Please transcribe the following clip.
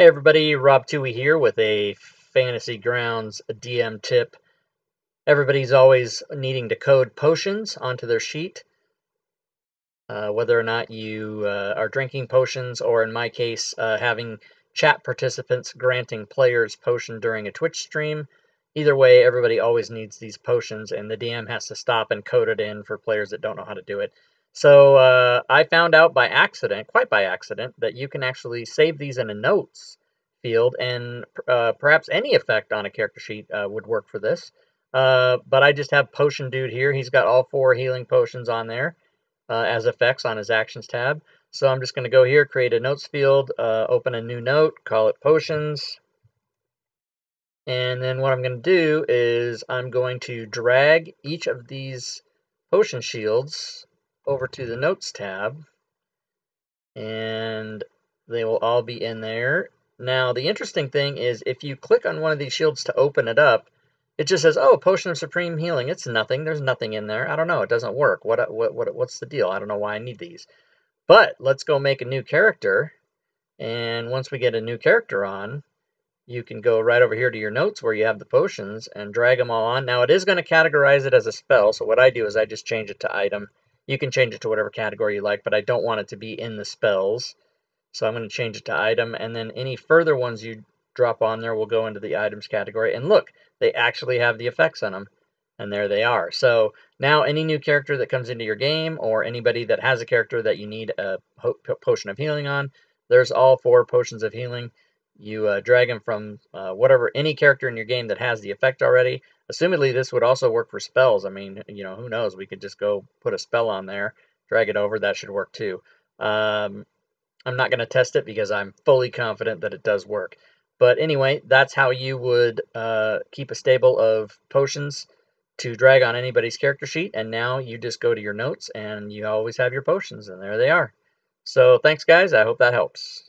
Hey everybody, Rob Twohy here with a Fantasy Grounds DM tip. Everybody's always needing to code potions onto their sheet. Whether or not you are drinking potions, or in my case, having chat participants granting players potion during a Twitch stream. Either way, everybody always needs these potions, and the DM has to stop and code it in for players that don't know how to do it. So I found out by accident, quite by accident, that you can actually save these in a notes field, and perhaps any effect on a character sheet would work for this. But I just have Potion Dude here. He's got all four healing potions on there as effects on his actions tab. So I'm just going to go here, create a notes field, open a new note, call it potions. And then what I'm going to do is I'm going to drag each of these potion shields over to the notes tab, and they will all be in there. Now the interesting thing is, if you click on one of these shields to open it up, it just says, oh, Potion of Supreme Healing. It's nothing. There's nothing in there. I don't know. It doesn't work. What's the deal? I don't know why I need these. But let's go make a new character, and once we get a new character on, you can go right over here to your notes where you have the potions and drag them all on. Now it is going to categorize it as a spell, so what I do is I just change it to item. You can change it to whatever category you like, but I don't want it to be in the spells. So I'm going to change it to item, and then any further ones you drop on there will go into the items category. And look, they actually have the effects on them, and there they are. So now any new character that comes into your game, or anybody that has a character that you need a potion of healing on, there's all four potions of healing. You drag them from any character in your game that has the effect already. Assumedly, this would also work for spells. I mean, you know, who knows? We could just go put a spell on there, drag it over. That should work too. I'm not going to test it because I'm fully confident that it does work. But anyway, that's how you would keep a stable of potions to drag on anybody's character sheet. And now you just go to your notes, and you always have your potions, and there they are. So thanks, guys. I hope that helps.